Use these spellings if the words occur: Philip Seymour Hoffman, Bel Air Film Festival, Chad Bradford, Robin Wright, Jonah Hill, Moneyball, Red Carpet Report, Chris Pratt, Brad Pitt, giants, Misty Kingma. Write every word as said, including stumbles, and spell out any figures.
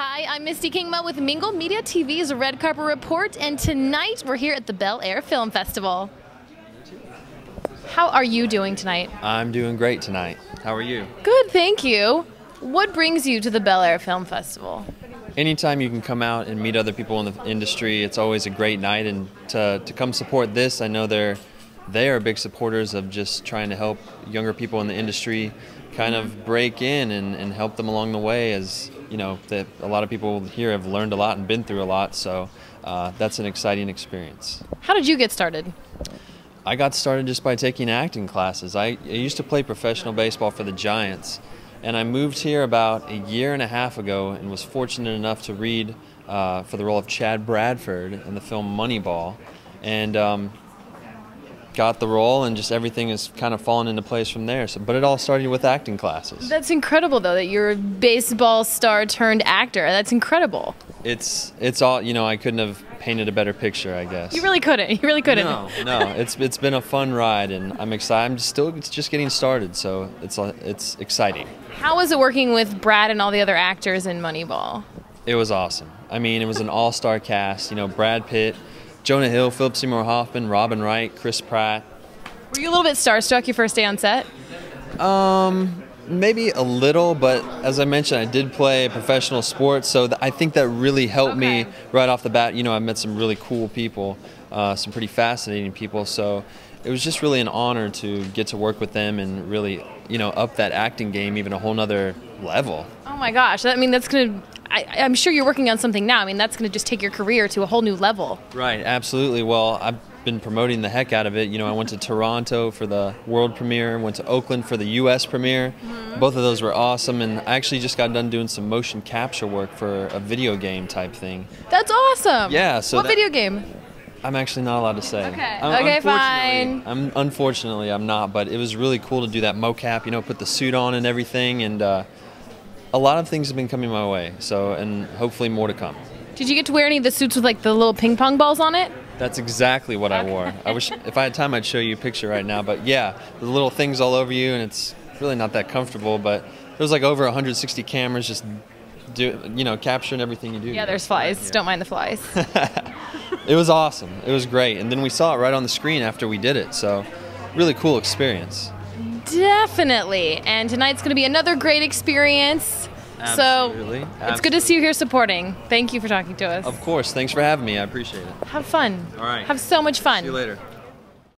Hi, I'm Misty Kingma with Mingle Media T V's Red Carpet Report, and tonight we're here at the Bel Air Film Festival. How are you doing tonight? I'm doing great tonight. How are you? Good, thank you. What brings you to the Bel Air Film Festival? Anytime you can come out and meet other people in the industry, it's always a great night, and to, to come support this, I know they're They are big supporters of just trying to help younger people in the industry kind of break in and, and help them along the way, as you know, that a lot of people here have learned a lot and been through a lot, so uh, that's an exciting experience. How did you get started? I got started just by taking acting classes. I, I used to play professional baseball for the Giants, and I moved here about a year and a half ago and was fortunate enough to read uh, for the role of Chad Bradford in the film Moneyball, and um, got the role, and just everything has kind of fallen into place from there. So, but it all started with acting classes. That's incredible, though, that you're a baseball star turned actor. That's incredible. It's it's all, you know, I couldn't have painted a better picture, I guess. You really couldn't. You really couldn't. No, no. It's it's been a fun ride, and I'm excited. I'm still it's just getting started, so it's it's exciting. How was it working with Brad and all the other actors in Moneyball? It was awesome. I mean, it was an all-star cast. You know, Brad Pitt, Jonah Hill, Philip Seymour Hoffman, Robin Wright, Chris Pratt. Were you a little bit starstruck your first day on set? Um, maybe a little, but as I mentioned, I did play professional sports, so th I think that really helped okay. me right off the bat. You know, I met some really cool people, uh, some pretty fascinating people, so it was just really an honor to get to work with them and really, you know, up that acting game even a whole nother level. Oh my gosh, I mean, that's gonna... I, I'm sure you're working on something now. I mean, that's going to just take your career to a whole new level. Right, absolutely. Well, I've been promoting the heck out of it. You know, I went to Toronto for the world premiere, went to Oakland for the U S premiere. Mm-hmm. Both of those were awesome, and I actually just got done doing some motion capture work for a video game type thing. That's awesome. Yeah. So what that, video game? I'm actually not allowed to say. Okay, I'm, okay fine. I'm, unfortunately, I'm not, but it was really cool to do that mocap, you know, put the suit on and everything, and uh, a lot of things have been coming my way, so, and hopefully more to come. Did you get to wear any of the suits with like the little ping pong balls on it? That's exactly what I wore. I wish, if I had time, I'd show you a picture right now, but yeah, the little things all over you, and it's really not that comfortable, but there's like over one hundred sixty cameras just do, you know, capturing everything you do. Yeah, there's flies. Yeah. Don't mind the flies. It was awesome. It was great, and then we saw it right on the screen after we did it, so really cool experience. Definitely, and tonight's going to be another great experience. Absolutely. So it's Absolutely. good to see you here supporting. Thank you for talking to us. Of course, thanks for having me. I appreciate it. Have fun. All right. Have so much fun. See you later.